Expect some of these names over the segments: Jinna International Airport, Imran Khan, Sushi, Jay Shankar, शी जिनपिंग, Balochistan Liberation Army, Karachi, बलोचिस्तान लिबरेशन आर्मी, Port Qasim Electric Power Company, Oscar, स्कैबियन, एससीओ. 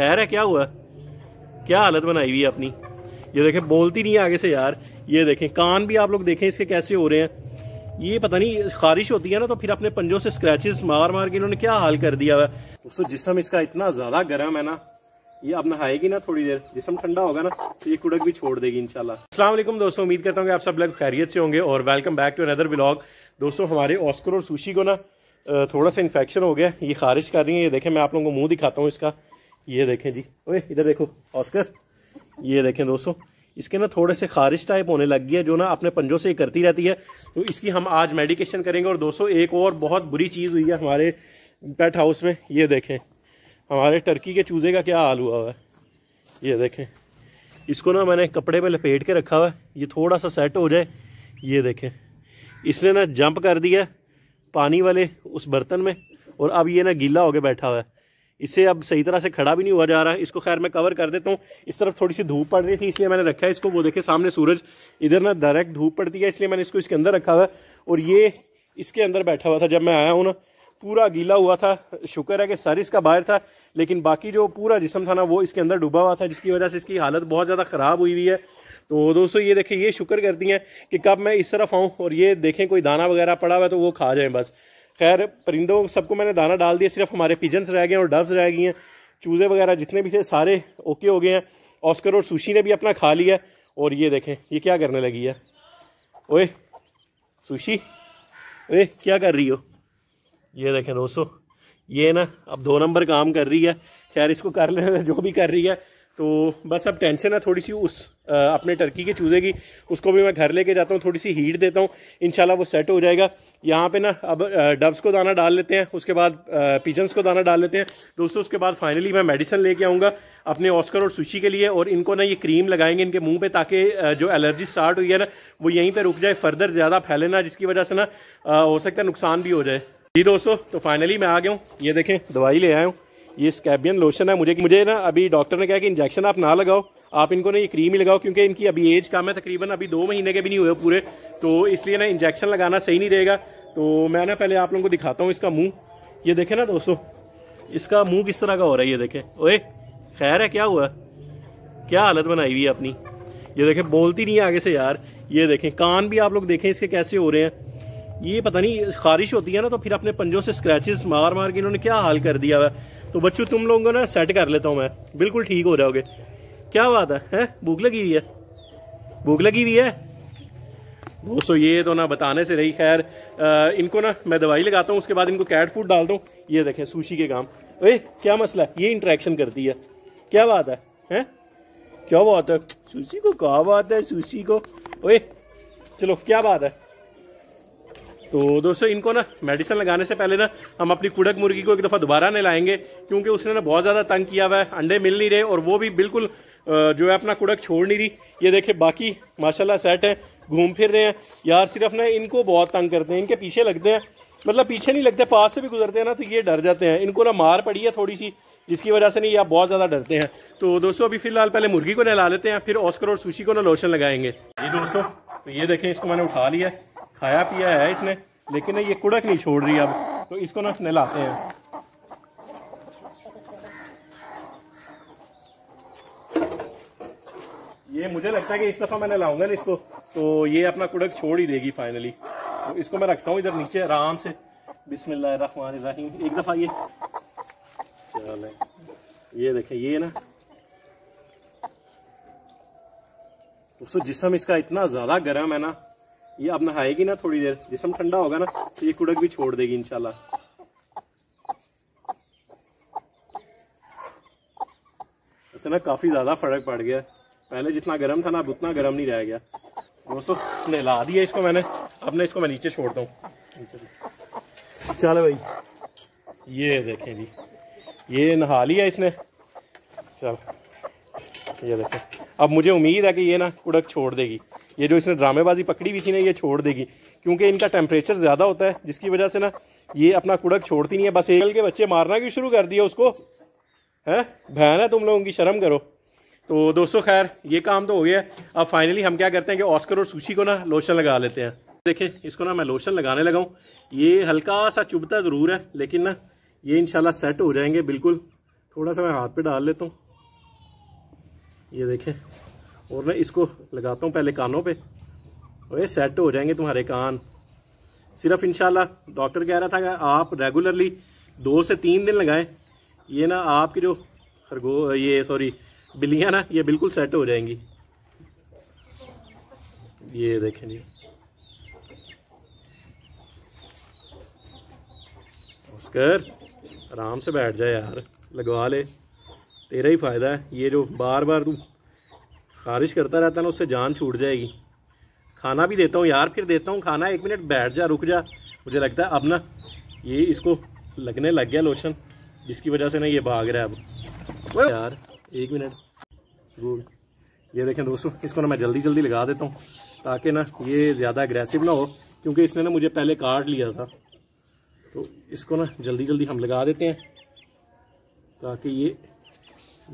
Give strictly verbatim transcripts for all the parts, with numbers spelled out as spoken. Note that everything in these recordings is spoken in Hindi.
खैर है, क्या हुआ, क्या हालत बनाई हुई है अपनी। ये देखें बोलती नहीं है आगे से यार। ये देखें कान भी आप लोग देखें इसके कैसे हो रहे हैं। ये पता नहीं खारिश होती है ना तो फिर अपने पंजों से स्क्रैचेस मार मार के इन्होंने क्या हाल कर दिया हुआ। दोस्तों जिसम इसका इतना ज्यादा गर्म है ना, ये आप नहाएगी ना थोड़ी देर, जिसम ठंडा होगा ना तो ये कुड़क भी छोड़ देगी इंशाल्लाह। अस्सलाम वालेकुम दोस्तों, उम्मीद करता हूँ कि आप सब लोग खैरियत से होंगे और welcome back to another vlog. दोस्तों हमारे ऑस्कर और सुशी को ना थोड़ा सा इन्फेक्शन हो गया, ये खारिश कर रही है। ये देखें मैं आप लोगों को मुँह दिखाता हूँ इसका, ये देखें जी। ओए इधर देखो ऑस्कर, ये देखें दोस्तों इसके ना थोड़े से खारिश टाइप होने लग गई है जो ना अपने पंजों से करती रहती है, तो इसकी हम आज मेडिकेशन करेंगे। और दोस्तों एक और बहुत बुरी चीज़ हुई है हमारे पेट हाउस में, ये देखें हमारे टर्की के चूज़े का क्या हाल हुआ हुआ है। ये देखें इसको ना मैंने कपड़े पे लपेट के रखा हुआ है, ये थोड़ा सा सेट हो जाए। ये देखें इसने ना जंप कर दिया पानी वाले उस बर्तन में और अब ये ना गीला होके बैठा हुआ है। इसे अब सही तरह से खड़ा भी नहीं हुआ जा रहा है। इसको खैर मैं कवर कर देता हूँ, इस तरफ थोड़ी सी धूप पड़ रही थी इसलिए मैंने रखा है इसको। वो देखे सामने सूरज, इधर ना डायरेक्ट धूप पड़ती है इसलिए मैंने इसको इसके अंदर रखा हुआ है। और ये इसके अंदर बैठा हुआ था जब मैं आया हूँ ना, पूरा गीला हुआ था। शुक्र है कि सर इसका बाहर था लेकिन बाकी जो पूरा जिस्म था ना वो इसके अंदर डूबा हुआ था, जिसकी वजह से इसकी हालत बहुत ज़्यादा ख़राब हुई हुई है। तो दोस्तों ये देखें ये शुक्र करती हैं कि कब मैं इस तरफ आऊँ और ये देखें कोई दाना वगैरह पड़ा हुआ है तो वो खा जाएँ बस। खैर परिंदों सबको मैंने दाना डाल दिया, सिर्फ हमारे पिजन्स रह गए और डव्स रह गई हैं। चूज़े वगैरह जितने भी थे सारे ओके हो गए हैं। ऑस्कर और सुशी ने भी अपना खा लिया। और ये देखें ये क्या करने लगी है। ओए सुशी, ओए क्या कर रही हो। ये देखें दोस्तों ये ना अब दो नंबर काम कर रही है। खैर इसको कर लेना जो भी कर रही है। तो बस अब टेंशन है थोड़ी सी उस आ, अपने टर्की के चूज़े की। उसको भी मैं घर लेके जाता हूँ, थोड़ी सी हीट देता हूँ, इंशाल्लाह वो सेट हो जाएगा। यहाँ पे ना अब डब्स को दाना डाल लेते हैं, उसके बाद पिजन्स को दाना डाल लेते हैं दोस्तों। उसके बाद फाइनली मैं मेडिसिन लेके आऊँगा अपने ऑस्कर और सुशी के लिए। और इनको ना ये क्रीम लगाएंगे इनके मुँह पर ताकि जो एलर्जी स्टार्ट हुई है ना वो यहीं पर रुक जाए, फर्दर ज़्यादा फैले ना, जिसकी वजह से ना हो सकता है नुकसान भी हो जाए जी। दोस्तों तो फाइनली मैं आ गया हूँ, ये देखें दवाई ले आया हूँ। ये स्कैबियन लोशन है, मुझे मुझे ना अभी डॉक्टर ने कहा कि इंजेक्शन आप ना लगाओ, आप इनको ना ये क्रीम ही लगाओ क्योंकि इनकी अभी एज कम है, तकरीबन अभी दो महीने के भी नहीं हुए पूरे, तो इसलिए ना इंजेक्शन लगाना सही नहीं रहेगा। तो मैं ना पहले आप लोगों को दिखाता हूँ इसका मुँह। ये देखें ना दोस्तों इसका मुँह किस तरह का हो रहा है। ये देखें, ओए खैर है, क्या हुआ, क्या हालत बनाई हुई है अपनी। ये देखें बोलती नहीं है आगे से यार। ये देखें कान भी आप लोग देखें इसके कैसे हो रहे हैं। ये पता नहीं खारिश होती है ना तो फिर अपने पंजों से स्क्रैचेस मार मार के इन्होंने क्या हाल कर दिया हुआ। तो बच्चों तुम लोगों को ना सेट कर लेता हूँ मैं, बिल्कुल ठीक हो जाओगे। क्या बात है, हैं भूख लगी हुई है, भूख लगी हुई है दोस्तों। ये तो ना बताने से रही। खैर इनको ना मैं दवाई लगाता हूँ, उसके बाद इनको कैट फूड डालता हूँ। ये देखें सुशी के काम, अरे क्या मसला है, ये इंटरेक्शन करती है, क्या बात है, हैं क्या बात है सुशी को, क्या बात है सुशी को, ओए चलो क्या बात है। तो दोस्तों इनको ना मेडिसिन लगाने से पहले ना हम अपनी कुड़क मुर्गी को एक दफ़ा दोबारा नहलाएंगे क्योंकि उसने ना बहुत ज़्यादा तंग किया हुआ है, अंडे मिल नहीं रहे और वो भी बिल्कुल जो है अपना कुड़क छोड़ नहीं रही। ये देखे बाकी माशाल्लाह सेट है, घूम फिर रहे हैं यार। सिर्फ ना इनको बहुत तंग करते हैं, इनके पीछे लगते हैं, मतलब पीछे नहीं लगते, पास से भी गुजरते हैं ना तो ये डर जाते हैं। इनको ना मार पड़ी है थोड़ी सी जिसकी वजह से नहीं आप बहुत ज़्यादा डरते हैं। तो दोस्तों अभी फिलहाल पहले मुर्गी को नहला लेते हैं, फिर ऑस्कर और सुशी को ना लोशन लगाएंगे जी। दोस्तों तो ये देखें इसको मैंने उठा लिया, खाया पिया है इसने लेकिन ये कुड़क नहीं छोड़ रही। अब तो इसको ना नहलाते हैं। ये मुझे लगता है कि इस दफ़ा मैं नहलाऊंगा ना इसको तो ये अपना कुड़क छोड़ ही देगी फाइनली। तो इसको मैं रखता हूँ इधर नीचे आराम से, बिस्मिल्लाहिर्रहमानिर्रहीम। एक दफ़ा ये चले, ये देखें ये ना उसको जिस्म इसका इतना ज़्यादा गर्म है ना, ये अब नहाएगी ना थोड़ी देर, जिस्म ठंडा होगा ना तो ये कुड़क भी छोड़ देगी इंशाल्लाह। इससे ना काफ़ी ज़्यादा फर्क पड़ गया, पहले जितना गर्म था ना अब उतना गर्म नहीं रह गया। दोस्तों नहला दिया इसको मैंने, अब ना इसको मैं नीचे छोड़ता हूँ। चलो भाई ये देखें जी ये नहा लिया इसने। चलो ये देखें अब मुझे उम्मीद है कि ये ना कुड़क छोड़ देगी। ये जो इसने ड्रामेबाजी पकड़ी हुई थी ना ये छोड़ देगी क्योंकि इनका टेम्परेचर ज़्यादा होता है जिसकी वजह से ना ये अपना कुड़क छोड़ती नहीं है। बस एगल के बच्चे मारना क्यों शुरू कर दिया उसको, हैं बहन है तुम लोगों की, शर्म करो। तो दोस्तों खैर ये काम तो हो गया। अब फाइनली हम क्या करते हैं कि ऑस्कर और सुशी को ना लोशन लगा लेते हैं। देखें इसको ना मैं लोशन लगाने लगा हूँ, ये हल्का सा चुभता ज़रूर है लेकिन ना ये इंशाल्लाह सेट हो जाएंगे बिल्कुल। थोड़ा सा मैं हाथ पे डाल लेता हूँ, ये देखें। और ना इसको लगाता हूँ पहले कानों पे, और ये सेट हो जाएंगे तुम्हारे कान। सिर्फ इंशाल्लाह डॉक्टर कह रहा था कि आप रेगुलरली दो से तीन दिन लगाएं, ये ना आपकी जो खरगो ये सॉरी बिल्लियाँ ना ये बिल्कुल सेट हो जाएंगी। ये देखें जी, ऑस्कर आराम से बैठ जाए यार, लगवा ले, तेरा ही फ़ायदा है। ये जो बार बार तू खारिश करता रहता है ना, उससे जान छूट जाएगी। खाना भी देता हूँ यार, फिर देता हूँ खाना, एक मिनट बैठ जा, रुक जा। मुझे लगता है अब ना ये इसको लगने लग गया लोशन, जिसकी वजह से ना ये भाग रहा है अब। वो यार एक मिनट, गुड। ये देखें दोस्तों, इसको ना मैं जल्दी जल्दी लगा देता हूँ ताकि ना ये ज़्यादा एग्रेसिव ना हो, क्योंकि इसने ना मुझे पहले काट लिया था। तो इसको ना जल्दी जल्दी हम लगा देते हैं ताकि ये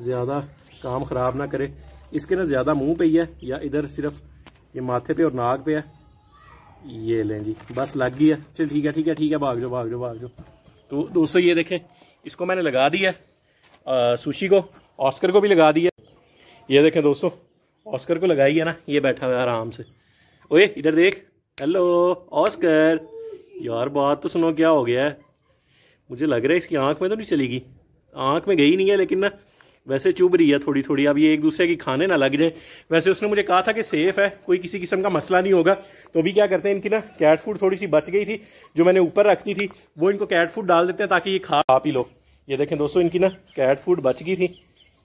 ज़्यादा काम ख़राब ना करे। इसके ना ज़्यादा मुंह पे ही है, या इधर सिर्फ ये माथे पे और नाक पे है। ये लें जी, बस लग गई है। चल ठीक है ठीक है ठीक है, भाग जाओ भाग जाओ भाग जाओ। तो दोस्तों ये देखें, इसको मैंने लगा दिया है, सुशी को, ऑस्कर को भी लगा दिया। ये देखें दोस्तों, ऑस्कर को लगाई है ना, ये बैठा हुआ है आराम से। ओए इधर देख, हेलो ऑस्कर, यार बात तो सुनो, क्या हो गया है? मुझे लग रहा है इसकी आँख में तो नहीं चलेगी, आँख में गई नहीं है, लेकिन ना वैसे चुभ रही है थोड़ी थोड़ी। अब ये एक दूसरे की खाने ना लग जाए। वैसे उसने मुझे कहा था कि सेफ़ है, कोई किसी किस्म का मसला नहीं होगा। तो अभी क्या करते हैं, इनकी ना कैट फूड थोड़ी सी बच गई थी जो मैंने ऊपर रखती थी, वो इनको कैट फूड डाल देते हैं ताकि ये खा पी लो। ये देखें दोस्तों, इनकी ना कैट फूड बच गई थी,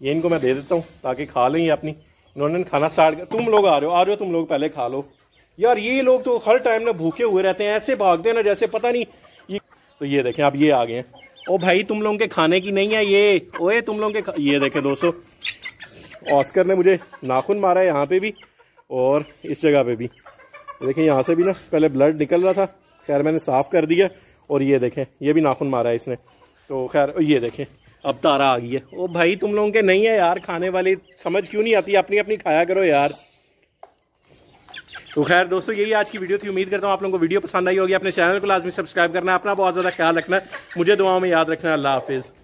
ये इनको मैं दे देता हूँ ताकि खा लें अपनी। इन्होंने खाना स्टार्ट कर, तुम लोग आ रहे हो आ रहे हो तुम लोग पहले खा लो। यार ये लोग तो हर टाइम ना भूखे हुए रहते हैं, ऐसे भागते हैं ना जैसे पता नहीं ये। तो ये देखें, अब ये आ गए हैं। ओ भाई तुम लोगों के खाने की नहीं है ये, ओए तुम लोगों के। ये देखें दोस्तों, ऑस्कर ने मुझे नाखून मारा है यहाँ पे भी और इस जगह पे भी। देखें यहाँ से भी ना पहले ब्लड निकल रहा था, खैर मैंने साफ़ कर दिया। और ये देखें, ये भी नाखून मारा है इसने, तो खैर ये देखें अब तारा आ गई है। ओ भाई तुम लोगों के नहीं है यार खाने वाली, समझ क्यों नहीं आती, अपनी अपनी खाया करो यार। तो खैर दोस्तों यही आज की वीडियो थी, उम्मीद करता हूँ आप लोगों को वीडियो पसंद आई होगी। अपने चैनल को लाजमी सब्सक्राइब करना, अपना बहुत ज़्यादा ख्याल रखना, मुझे दुआओं में याद रखना। अल्लाह हाफिज़।